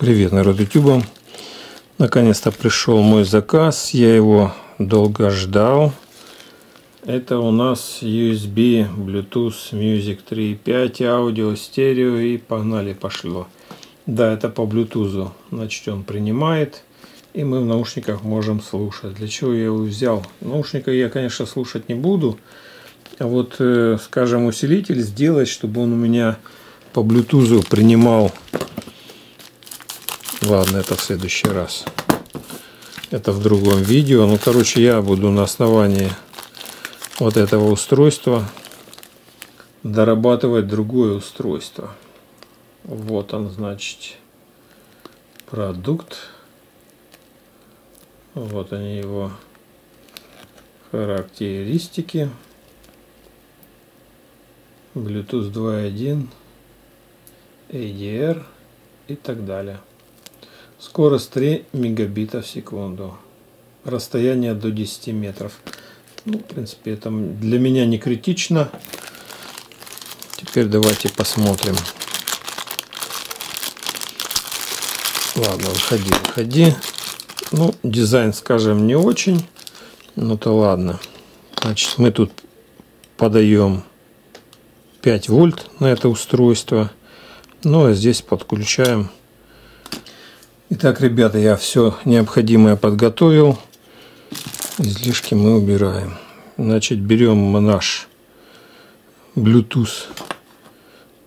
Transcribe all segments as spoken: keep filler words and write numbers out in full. Привет, народ ютуба! Наконец-то пришел мой заказ, я его долго ждал. Это у нас ю эс би, Bluetooth, Music три и пять, аудио, стерео и погнали, пошло. Да, это по Bluetooth, значит он принимает и мы в наушниках можем слушать. Для чего я его взял? Наушники я, конечно, слушать не буду, а вот, скажем, усилитель сделать, чтобы он у меня по Bluetooth принимал. Ладно, это в следующий раз. Это в другом видео. Ну, короче, я буду на основании вот этого устройства дорабатывать другое устройство. Вот он, значит, продукт. Вот они его характеристики. Bluetooth два точка один, эй ди ар и так далее. Скорость три мегабита в секунду. Расстояние до десяти метров. Ну, в принципе, это для меня не критично. Теперь давайте посмотрим. Ладно, выходи, выходи. Ну, дизайн, скажем, не очень. Ну, то ладно. Значит, мы тут подаем пять вольт на это устройство. Ну, а здесь подключаем. Итак, ребята, я все необходимое подготовил. Излишки мы убираем. Значит, берем наш Bluetooth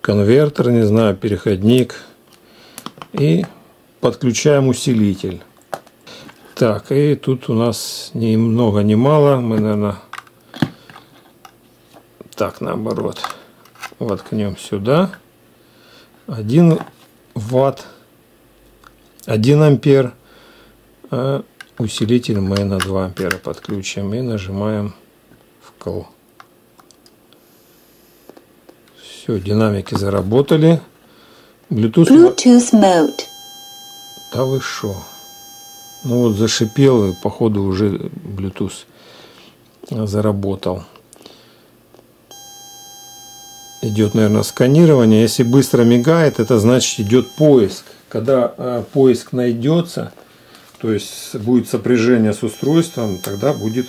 конвертер, не знаю, переходник. И подключаем усилитель. Так, и тут у нас ни много, ни мало. Мы, наверное, так наоборот. Воткнем сюда. один ватт. один ампер, а усилитель мы на два ампера подключим и нажимаем вкл. Все, динамики заработали. Bluetooth, Bluetooth mode. Да вы шо? Ну вот зашипел и походу уже Bluetooth заработал. Идет, наверное, сканирование. Если быстро мигает, это значит идет поиск. Когда э, поиск найдется, то есть будет сопряжение с устройством, тогда будет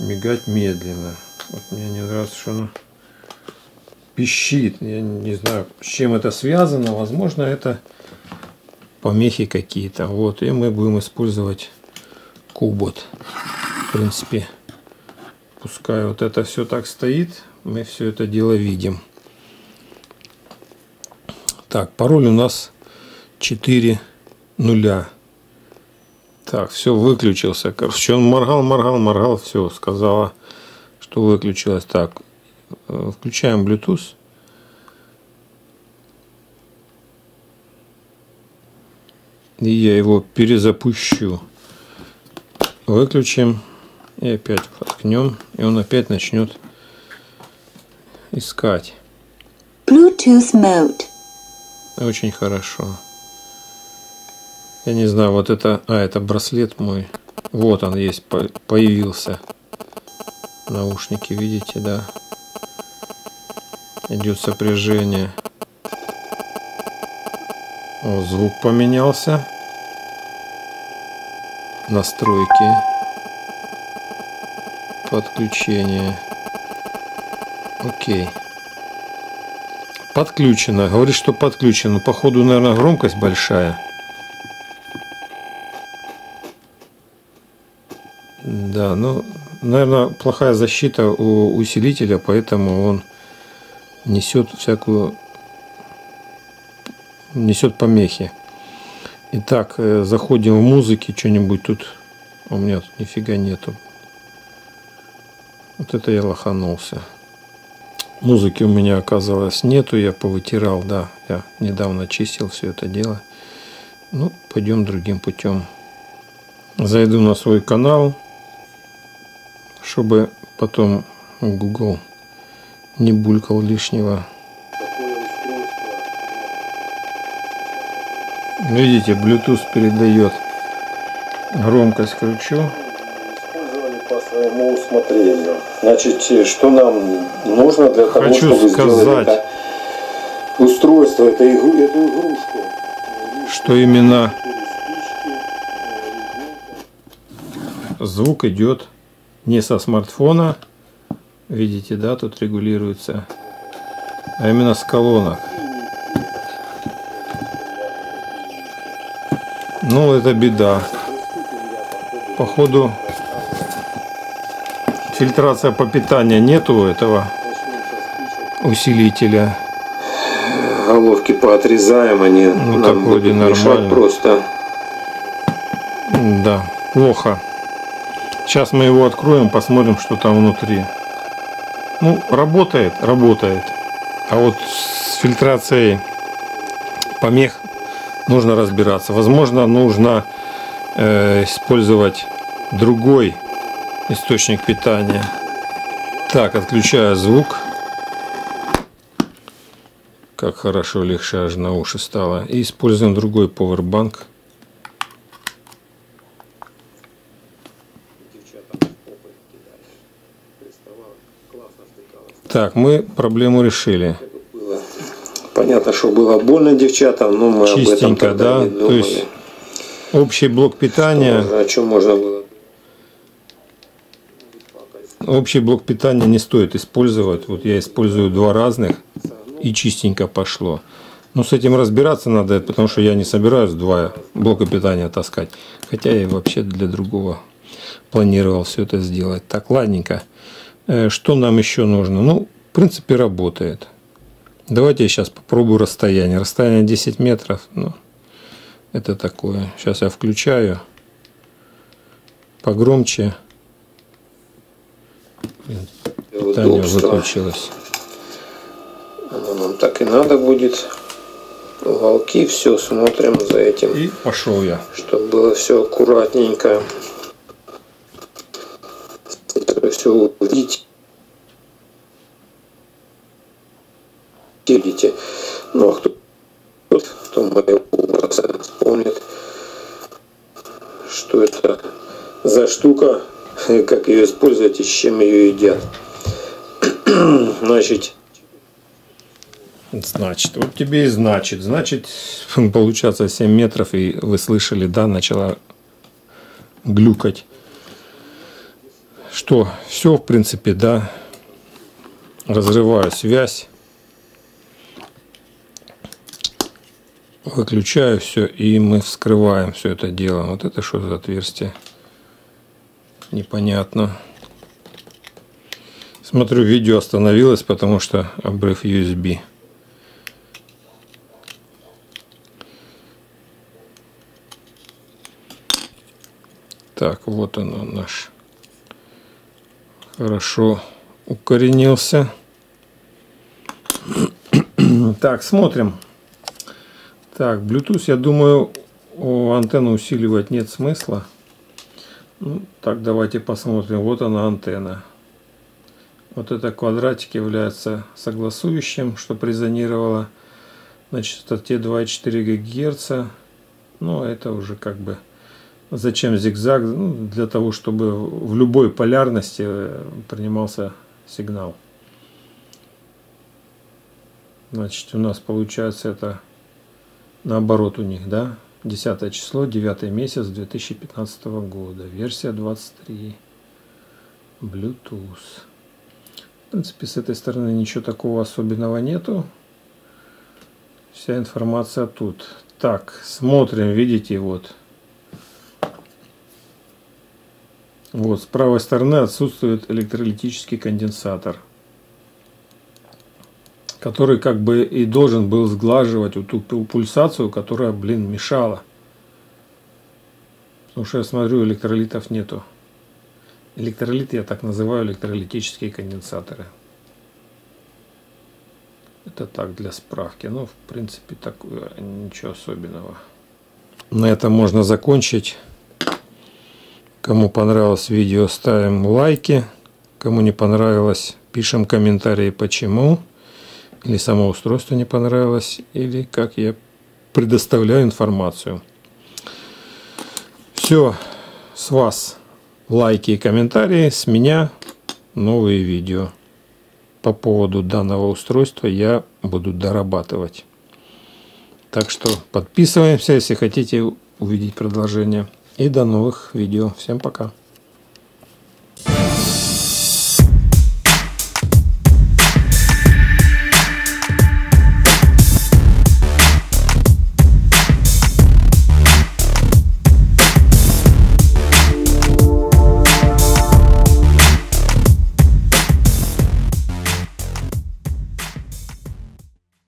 мигать медленно. Вот мне не нравится, что оно пищит. Я не знаю, с чем это связано. Возможно, это помехи какие-то. Вот, и мы будем использовать кубот. В принципе, пускай вот это все так стоит, мы все это дело видим. Так, пароль у нас четыре нуля. Так, все, выключился. Короче, он моргал, моргал, моргал. Все, сказала, что выключилось. Так, включаем Bluetooth. И я его перезапущу. Выключим. И опять воткнем. И он опять начнет искать. Bluetooth mode. Очень хорошо. Я не знаю, вот это... А, это браслет мой. Вот он есть, появился. Наушники, видите, да? Идет сопряжение. О, звук поменялся. Настройки. Подключение. Окей. Подключено. Говорит, что подключено. Походу, наверное, громкость большая. Да, ну, наверное, плохая защита у усилителя, поэтому он несет всякую, несет помехи. Итак, заходим в музыки, что-нибудь тут у меня тут нифига нету. Вот это я лоханулся. Музыки у меня, оказалось, нету, я повытирал, да, я недавно чистил все это дело. Ну, пойдем другим путем. Зайду на свой канал, чтобы потом Google не булькал лишнего. Видите, Bluetooth передает громкость ключу. По своему усмотрению. Значит, что нам нужно для того, Хочу чтобы сказать. сделать это устройство, это игру, эту игрушку. что именно звук идет не со смартфона, видите, да, тут регулируется, а именно с колонок. Ну, это беда. Походу, фильтрация по питанию нету этого усилителя. Головки поотрезаем, они ну, нам будут мешать просто. Да, плохо. Сейчас мы его откроем, посмотрим, что там внутри. Ну, работает, работает. А вот с фильтрацией помех нужно разбираться. Возможно, нужно э, использовать другой источник питания. Так, отключаю звук. Как хорошо, легче аж на уши стало. И используем другой powerbank. Так, мы проблему решили. Понятно, что было больно девчатам, но мы чистенько, об этом тогда да? не думали. То есть общий блок питания. Можно, о чем можно было? Общий блок питания не стоит использовать. Вот я использую два разных и чистенько пошло. Но с этим разбираться надо, потому что я не собираюсь два блока питания таскать. Хотя я вообще для другого планировал все это сделать. Так, ладненько. Что нам еще нужно? Ну, в принципе, работает. Давайте я сейчас попробую расстояние. Расстояние десять метров. Ну, это такое. Сейчас я включаю. Погромче. Питание выключилось. Оно нам так и надо будет. Уголки, все, смотрим за этим. И пошел я. Чтобы было все аккуратненько. Все увидеть. Видите. Ну а кто, кто моего образа вспомнит, что это за штука, как ее использовать и с чем ее едят. Значит. Значит, вот тебе и значит. Значит, получается семь метров, и вы слышали, да, начала глюкать. Что, все, в принципе, да. Разрываю связь. Выключаю все, и мы вскрываем все это дело. Вот это что за отверстие? Непонятно. Смотрю, видео остановилось, потому что обрыв ю эс би. Так, вот оно наш. Хорошо укоренился. Так, смотрим. Так, Bluetooth, я думаю, антенну усиливать нет смысла. Ну, так, давайте посмотрим. Вот она, антенна. Вот этот квадратик является согласующим, что резонировало на частоте два и четыре десятых гигагерца. Но это уже как бы... Зачем зигзаг? Ну, для того, чтобы в любой полярности принимался сигнал. Значит, у нас получается это наоборот у них, да? десятое число, девятый месяц две тысячи пятнадцатого года. Версия двадцать три. Bluetooth. В принципе, с этой стороны ничего такого особенного нету. Вся информация тут. Так, смотрим, видите, вот. Вот, с правой стороны отсутствует электролитический конденсатор, который как бы и должен был сглаживать вот ту пульсацию, которая, блин, мешала. Потому что я смотрю, электролитов нету. Электролит я так называю электролитические конденсаторы. Это так, для справки. Ну, в принципе, такое, ничего особенного. На этом можно закончить. Кому понравилось видео, ставим лайки. Кому не понравилось, пишем комментарии, почему. Или само устройство не понравилось. Или как я предоставляю информацию. Все, с вас лайки и комментарии. С меня новые видео. По поводу данного устройства я буду дорабатывать. Так что подписываемся, если хотите увидеть продолжение. И до новых видео. Всем пока.